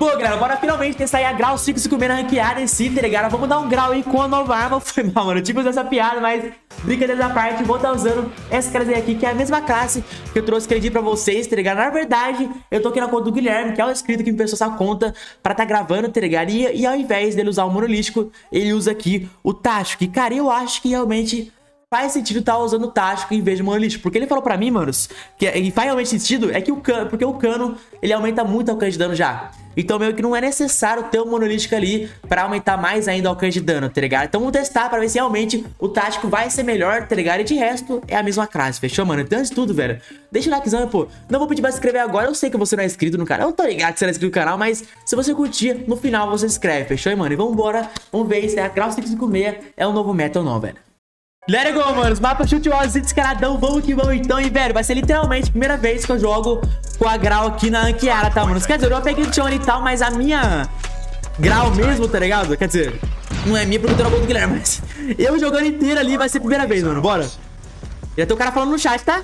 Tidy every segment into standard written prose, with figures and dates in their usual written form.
Bom, galera, bora finalmente testar aí a Grau 556 na ranqueada e se entregar. Vamos dar um grau aí com a nova arma. Foi mal, mano. Eu tive essa piada, mas brincadeira da parte, vou estar usando essa classe aqui, que é a mesma classe que eu trouxe aquele dia pra vocês, tá ligado? Na verdade, eu tô aqui na conta do Guilherme, que é o inscrito que me prestou essa conta pra tá gravando, tá ligado? E ao invés dele usar o monolítico, ele usa aqui o tático. E, cara, eu acho que realmente faz sentido estar usando tático em vez de monolítico, porque ele falou pra mim, manos, que faz realmente sentido, é que o cano, porque o cano, ele aumenta muito o alcance de dano já. Então meio que não é necessário ter um monolítico ali pra aumentar mais ainda o alcance de dano, tá ligado? Então vamos testar pra ver se realmente o tático vai ser melhor, tá ligado? E de resto, é a mesma classe, fechou, mano? Então antes de tudo, velho, deixa o likezão, pô. Não vou pedir pra se inscrever agora, eu sei que você não é inscrito no canal, eu tô ligado que você não é inscrito no canal, mas se você curtir, no final você se inscreve, fechou, mano? E vambora, vamos ver se a Grau 556 é um novo meta ou não, velho. Let's go, mano, os mapas shoot walls e descaradão, vamos que vamos então, e velho, vai ser literalmente a primeira vez que eu jogo com a Grau aqui na ranqueada, tá, mano? Quer dizer, eu peguei o Johnny e tal, mas a minha Grau mesmo, tá ligado? Quer dizer, não é minha porque eu tô na boa do Guilherme, mas eu jogando inteira ali vai ser a primeira vez, mano, bora. Já tem o cara falando no chat, tá?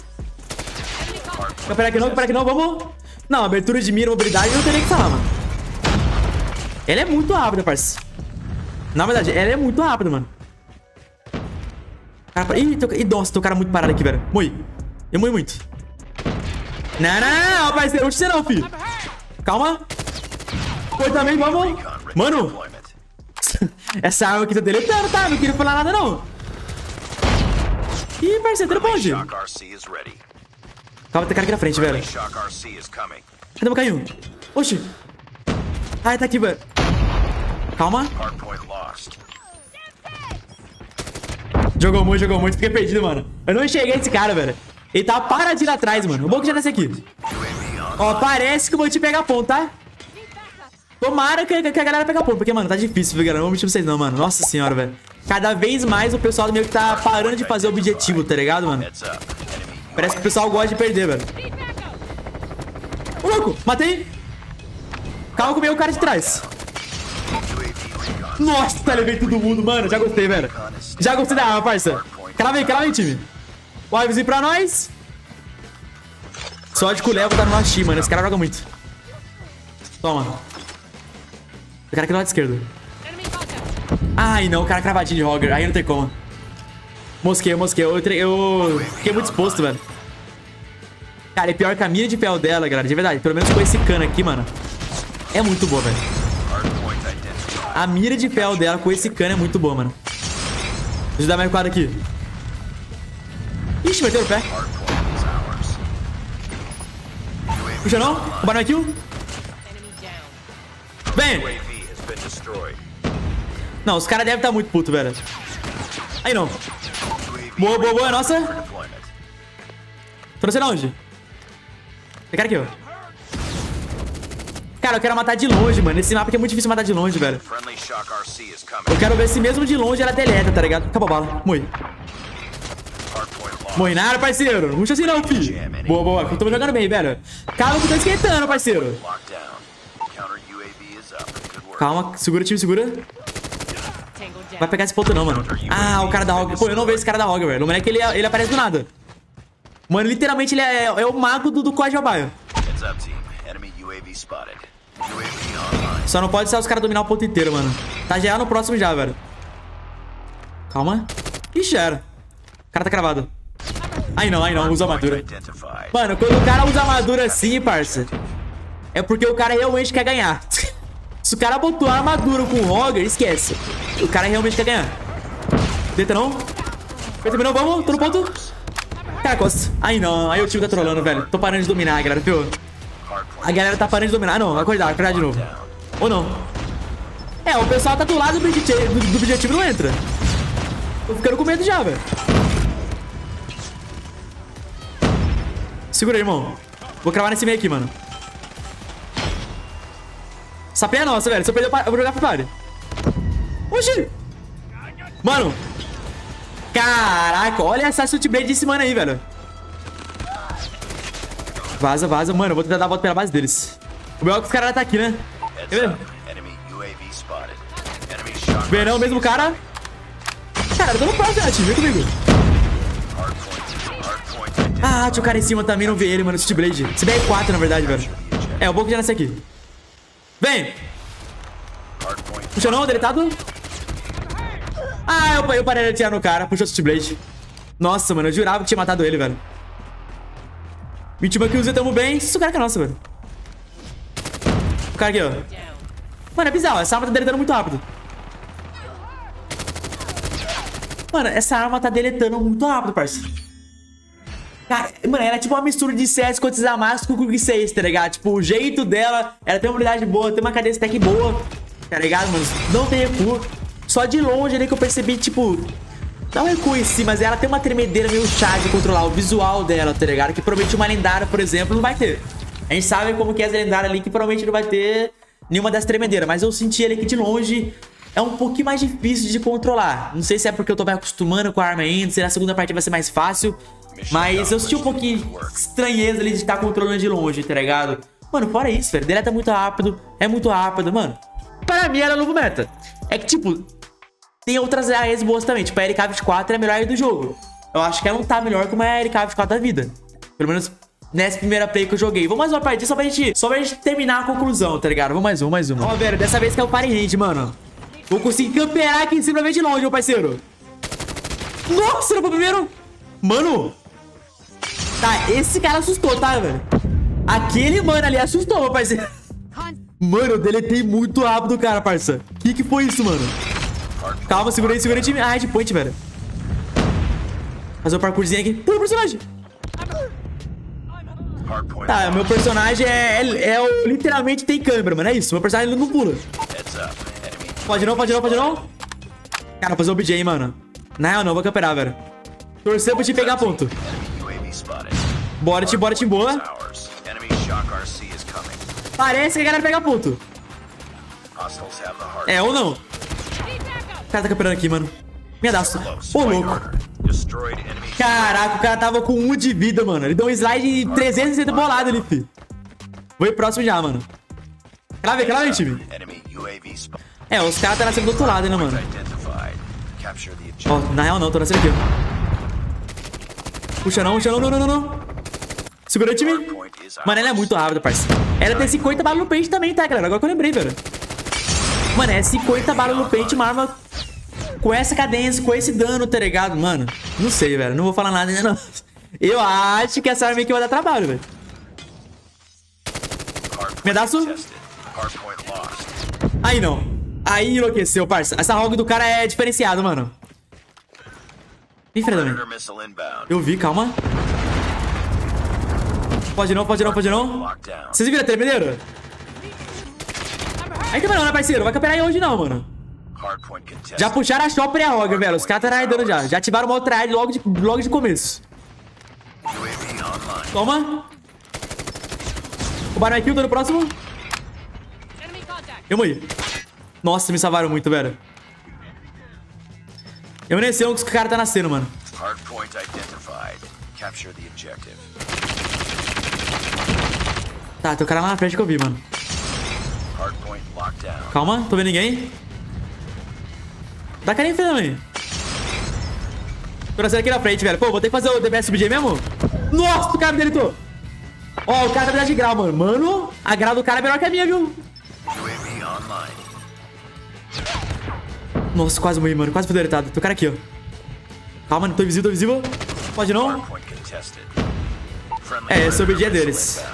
Não, pera que não, vamos. Não, abertura de mira, mobilidade, eu não teria que falar, mano. Ela é muito rápida, parceiro. Na verdade, ela é muito rápida, mano. Ih, nossa, tem um cara muito parado aqui, velho. Morri. Eu morri muito. Não, parceiro. Não te sei não, filho. Calma. Foi também, vamos. Mano. Essa arma aqui tá deletando, tá? Não queria falar nada, não. Ih, parceiro, tá bom, gente. Calma, tem cara aqui na frente, velho. Cadê meu canhão? Oxi. Ai, tá aqui, velho. Calma. Jogou muito, fiquei perdido, mano. Eu não enxerguei esse cara, velho. Ele tava paradinho atrás, mano. O bom que já nasce aqui. Ó, parece que eu vou te pegar ponto, tá? Tomara que a galera pega ponto, porque, mano, tá difícil, viu, galera? Não vou mentir pra vocês não, mano. Nossa senhora, velho. Cada vez mais o pessoal meio que tá parando de fazer o objetivo, tá ligado, mano? Parece que o pessoal gosta de perder, velho. Ô, louco, matei. Calma comigo, o cara de trás. Nossa, levei todo mundo, mano. Já gostei, velho. Já gostei da arma, parça. Cala vem, time. O Ivezinho pra nós. Só de culé eu vou dar no nosso, mano. Esse cara joga muito. Toma. O cara aqui do lado esquerdo. Ai, não. O cara cravadinho de Roger. Aí não tem como. Mosquei. Eu fiquei muito exposto, velho. Cara, é pior que a mira de pé dela, galera. De verdade. Pelo menos com esse cano aqui, mano. É muito boa, velho. A mira de pé dela com esse cano é muito boa, mano. Deixa eu dar mais um quadro aqui. Ixi, meteu no pé. Puxa não? O barão é kill. Vem! Não, os caras devem estar muito putos, velho. Aí não. Boa, nossa. Tô não sei de onde. Tem cara aqui, ó. Cara, eu quero matar de longe, mano. Esse mapa aqui é muito difícil matar de longe, velho. Eu quero ver se mesmo de longe ela deleta, tá ligado? Acabou a bala. Morri nada, parceiro. Não puxa assim não, filho. Boa. Eu tô jogando bem, velho. Calma que eu tô esquentando, parceiro. Calma. Segura, time, segura. Vai pegar esse ponto não, mano. Ah, o cara da Rogue. Pô, eu não vejo esse cara da Rogue, velho. O moleque, ele aparece do nada. Mano, literalmente ele é o mago do código mobile. Só não pode deixar os caras dominar o ponto inteiro, mano. Tá geral no próximo já, velho. Calma. Ixi, já era. O cara tá cravado. Aí não, usa armadura. Mano, quando o cara usa armadura assim, parça, é porque o cara realmente quer ganhar. Se o cara botou a armadura com o Roger, esquece. O cara realmente quer ganhar. Deita não. Terminou, vamos, tô no ponto. Cara, costa. Aí não, aí o time tá trolando, velho. Tô parando de dominar, galera, viu? A galera tá parando de dominar. Ah, não, acordar de novo. Ou não. É, o pessoal tá do lado do objetivo não entra. Tô ficando com medo já, velho. Segura aí, irmão. Vou cravar nesse meio aqui, mano. Sapeia nossa, velho. Se eu perder, eu vou jogar pro pare. Oxi! Mano. Caraca, olha essa Street Blade desse mano aí, velho. Vaza. Mano, eu vou tentar dar a volta pela base deles. O melhor é que os caras já tá aqui, né? Verão, mesmo cara. Cara, eu tô no próximo, né, time? Vem comigo. Ah, tinha o cara em cima também, não vi ele, mano. Street Blade. Esse BR4, na verdade, velho. É, o bom que já nasce aqui. Vem! Puxou não, deletado? Ah, eu parei de atirar no cara. Puxou o Street Blade. Nossa, mano, eu jurava que tinha matado ele, velho. 21 kills, tamo bem. Isso, o cara que é nosso, velho. O cara aqui, ó. Mano, é bizarro. Essa arma tá deletando muito rápido. Mano, essa arma tá deletando muito rápido, parceiro. Cara, mano, ela é tipo uma mistura de CS com esses amassos com o Krieg 6, tá ligado? Tipo, o jeito dela, ela tem uma habilidade boa, tem uma cadeia de stack boa, tá ligado, mano? Não tem recuo. Só de longe ali que eu percebi, tipo... Não recuo em si, mas ela tem uma tremedeira meio chata de controlar o visual dela, tá ligado? Que provavelmente uma lendária, por exemplo, não vai ter. A gente sabe como que é as lendárias ali, que provavelmente não vai ter nenhuma das tremedeiras. Mas eu senti ali que de longe... É um pouquinho mais difícil de controlar. Não sei se é porque eu tô me acostumando com a arma ainda, se na segunda parte vai ser mais fácil. Mas eu senti um pouquinho de estranheza ali de estar controlando de longe, tá ligado? Mano, fora isso, velho. Deleta muito rápido. É muito rápido, mano. Para mim, ela é novo meta. É que, tipo, tem outras áreas boas também. Tipo, a LK 24 é a melhor área do jogo. Eu acho que ela não tá melhor como a LK 24 da vida. Pelo menos nessa primeira play que eu joguei. Vamos mais uma partida só pra gente terminar a conclusão, tá ligado? Vamos mais uma. Ó, velho, dessa vez que é o party hit, mano. Vou conseguir camperar aqui em cima de longe, meu parceiro. Nossa, não foi o primeiro. Mano. Tá, esse cara assustou, tá, velho? Aquele mano ali assustou, meu parceiro. Mano, eu deletei muito rápido o cara, parça. Que foi isso, mano? Calma, segura aí, time. Ah, é de point, velho. Fazer o parkourzinho aqui. Pula o personagem. Tá, meu personagem é literalmente tem câmera, mano. É isso, meu personagem não pula. Pode não. Cara, vou fazer o BJ, mano. Não, vou camperar, velho. Torcer pra te pegar ponto. Bora, boa. Parece que a galera pega ponto. É, ou não? O cara tá camperando aqui, mano. Minha daça. Ô, louco. Caraca, o cara tava com 1 de vida, mano. Ele deu um slide de 360 bolado ali, fi. Vou ir próximo já, mano. Crave, time. É, os caras estão nascendo do outro lado ainda, mano. Ó, na real não, tô nascendo aqui. Puxa não. Segura o time. Mano, ela é muito rápida, parceiro. Ela tem 50 balas no pente também, tá, galera? Agora que eu lembrei, velho. Mano, é 50 balas no pente, uma arma com essa cadência, com esse dano, tá ligado? Mano, não sei, velho. Não vou falar nada ainda, não. Eu acho que essa arma aqui vai dar trabalho, velho. Pedaço. Aí não. Aí enlouqueceu, parça. Essa rogue do cara é diferenciada, mano. Ih, Fredão. Eu vi, calma. Pode não. Vocês viram a tremedeira? Aí também não, né, parceiro? Vai camperar aí hoje não, mano. Já puxaram a shopper e a rogue, velho. Os caras estão raidando já. Já ativaram uma outra raid logo de começo. Toma. O barão aqui, eu tô no próximo. Eu morri. Nossa, me salvaram muito, velho. Eu nem sei onde o cara tá nascendo, mano. Tá, tem o cara lá na frente que eu vi, mano. Calma, tô vendo ninguém. Dá carinha em frente também. Tô nascendo aqui na frente, velho. Pô, vou ter que fazer o DPS BJ mesmo? Nossa, o cara me deletou. Ó, o cara tá de grau, mano. Mano, a grau do cara é melhor que a minha, viu? Nossa, quase morri, mano. Quase fui deletado. Tem o cara aqui, ó. Calma, não tô invisível, Pode não. É, esse é o BG deles.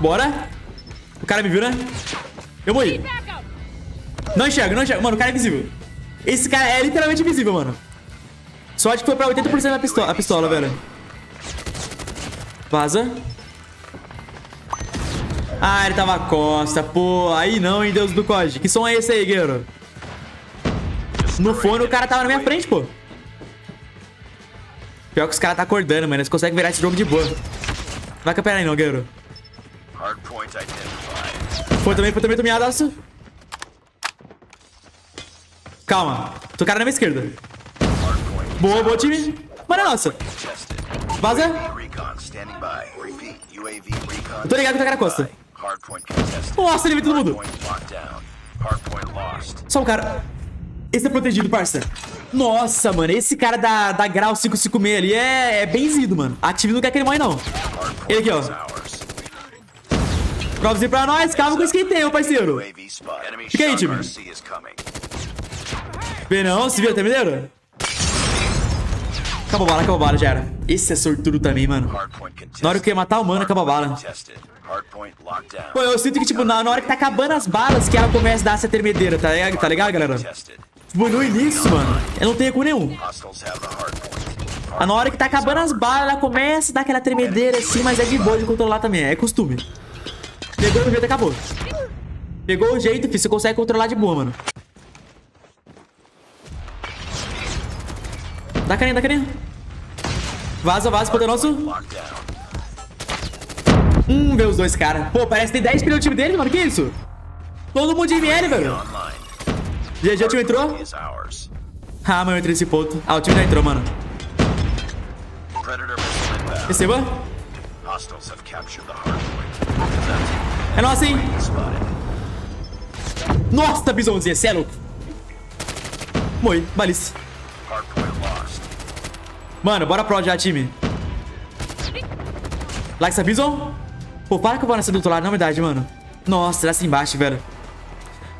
Bora. O cara me viu, né? Eu morri. Não enxergo. Mano, o cara é invisível. Esse cara é literalmente invisível, mano. Sorte que foi pra 80% da pistola, velho. Vaza. Ah, ele tava à costa, pô. Aí não, hein, Deus do COD. Que som é esse aí, guerreiro? No fone, o cara tava na minha frente, pô. Pior que os caras tá acordando, mano. Eles conseguem virar esse jogo de boa. Não vai camperar aí, não, guerreiro. Foi também, tomei. Calma. Tô cara na minha esquerda. Boa, time. Bora, nossa. Vaza. Eu tô ligado que tá cara costa. Nossa, ele veio todo mundo. Só um cara. Esse é protegido, parça. Nossa, mano. Esse cara da Grau 556 ali é benzido, mano. Ativo não quer que ele morre, não. Ele aqui, ó. Grouzzinho pra nós. Calma com isso que tem, ô parceiro. Fica aí, time. Vem não, se viu, termineiro? Acabou a bala, já era. Esse é sortudo também, mano. Na hora que eu ia matar o mano, acabou a bala. Pô, eu sinto que, tipo, na hora que tá acabando as balas, que ela começa a dar essa tremedeira, tá ligado, galera? Tipo, no início, mano, eu não tenho recuo nenhum. Na hora que tá acabando as balas, ela começa a dar aquela tremedeira assim, mas é de boa de controlar também, é costume. Pegou o jeito, acabou. Pegou o jeito, filho, você consegue controlar de boa, mano. Dá carinha, dá carinha. Vaza, vaza, poder nosso. Vê os dois, cara. Pô, parece que tem 10 pneus no time dele, mano. Que isso? Todo mundo de ML, velho. GG, o time entrou. Ah, mano, eu entrei nesse ponto. Ah, o time já entrou, mano. Receba. É nossa, hein? Nossa, bisonzinha, cê é louco. Morri, balice. Mano, bora pro já, time. Lá que essa Bison. Pô, para que eu vou nascer do outro lado, não é verdade, mano. Nossa, nasce embaixo, velho.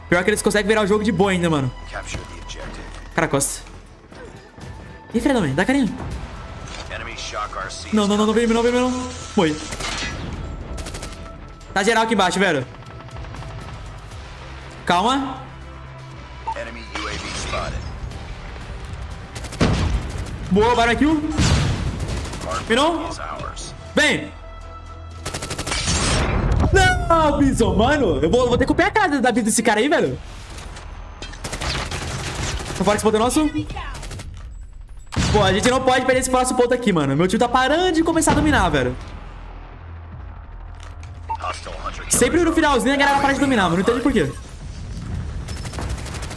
Pior que eles conseguem virar o jogo de boa ainda, mano. Cara, costa. Ih, Fredão, velho, dá carinho. Não, não, não, não vem, não vem, não. Morri. Tá geral aqui embaixo, velho. Calma. Boa, barbecue. Virou. Vem. Não, Bison, mano. Eu vou ter que copiar a casa da vida desse cara aí, velho. Tá fora esse ponto nosso. Pô, a gente não pode perder esse próximo ponto aqui, mano. Meu time tá parando de começar a dominar, velho. Sempre no finalzinho a galera para de dominar, mano. Não entendi por quê.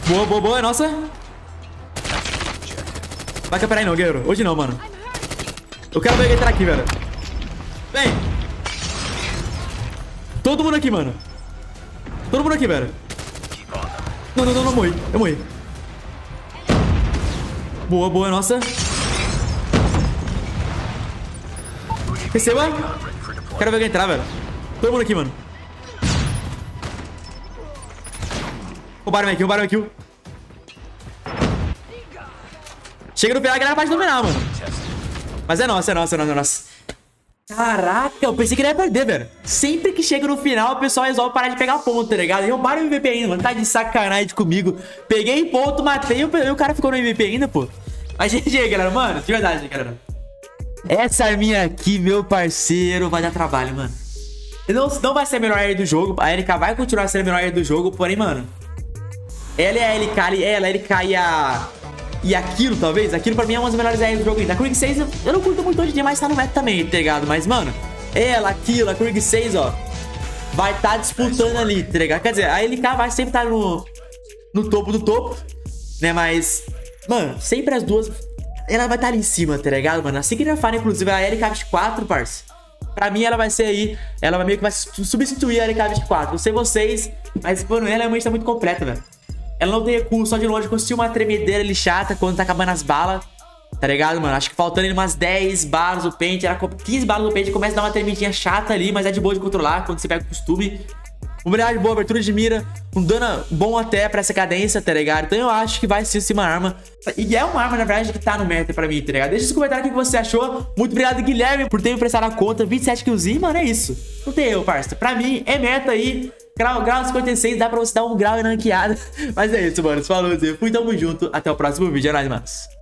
Boa, boa, boa. É nossa. Vai camperar aí não, guerreiro. Hoje não, mano. Eu quero ver ele entrar aqui, velho. Vem. Todo mundo aqui, mano. Todo mundo aqui, velho. Não, não, não, não. Morri. Eu morri. Boa, boa, nossa. Receba. Quero ver ele entrar, velho. Todo mundo aqui, mano. Roubaram aqui, roubaram aqui. Chega no final, a galera pode dominar, mano. Mas é nossa, é nossa, é nossa, é nossa. Caraca, eu pensei que ele ia perder, velho. Sempre que chega no final, o pessoal resolve parar de pegar ponto, tá ligado? E roubaram o MVP ainda, mano. Tá de sacanagem comigo. Peguei ponto, matei e o cara ficou no MVP ainda, pô. Mas GG, galera, mano. De verdade, galera. Essa arminha aqui, meu parceiro, vai dar trabalho, mano. Não vai ser a melhor área do jogo. A LK vai continuar sendo a melhor área do jogo, porém, mano. Ela é a LK, ela é a LK e a... E aquilo, talvez, aquilo pra mim é uma das melhores áreas do jogo ainda. A Krieg 6, eu não curto muito hoje em dia, mas tá no meta também, tá ligado? Mas, mano, ela, aquilo, a Krieg 6, ó, vai tá disputando ali, tá ligado? Quer dizer, a LK vai sempre tá no topo do topo, né? Mas, mano, sempre as duas, ela vai tá ali em cima, tá ligado, mano? Assim que ele vai falar, inclusive, a LK 24, parceiro. Pra mim, ela vai ser aí, ela vai meio que vai substituir a LK 24. Não sei vocês, mas, mano, ela realmente tá muito completa, velho. Ela não tem recurso, só de longe conseguiu uma tremedeira ali chata quando tá acabando as balas. Tá ligado, mano? Acho que faltando umas 10 balas no pente, era 15 balas no pente, começa a dar uma tremidinha chata ali, mas é de boa de controlar quando você pega o costume. Mobilidade boa, abertura de mira, um dano bom até pra essa cadência, tá ligado? Então eu acho que vai ser sim uma arma. E é uma arma, na verdade, que tá no meta pra mim, tá ligado? Deixa nos comentários o que você achou. Muito obrigado, Guilherme, por ter me emprestado a conta. 27 killzinho, mano, é isso. Não tem erro, parça. Pra mim, é meta aí. Grau 56, dá pra você dar um grau e ranqueada. Mas é isso, mano. Falou, eu fui, tamo junto. Até o próximo vídeo, é nóis, manos.